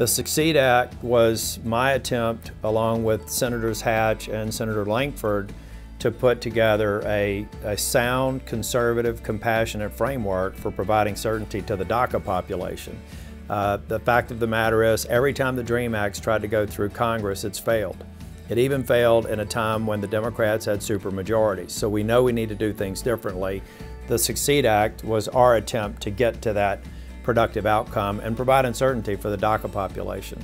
The Succeed Act was my attempt, along with Senators Hatch and Senator Lankford, to put together a sound, conservative, compassionate framework for providing certainty to the DACA population. The fact of the matter is, every time the DREAM Act's tried to go through Congress, it's failed. It even failed in a time when the Democrats had supermajorities. So we know we need to do things differently. The Succeed Act was our attempt to get to that productive outcome and provide uncertainty for the DACA population.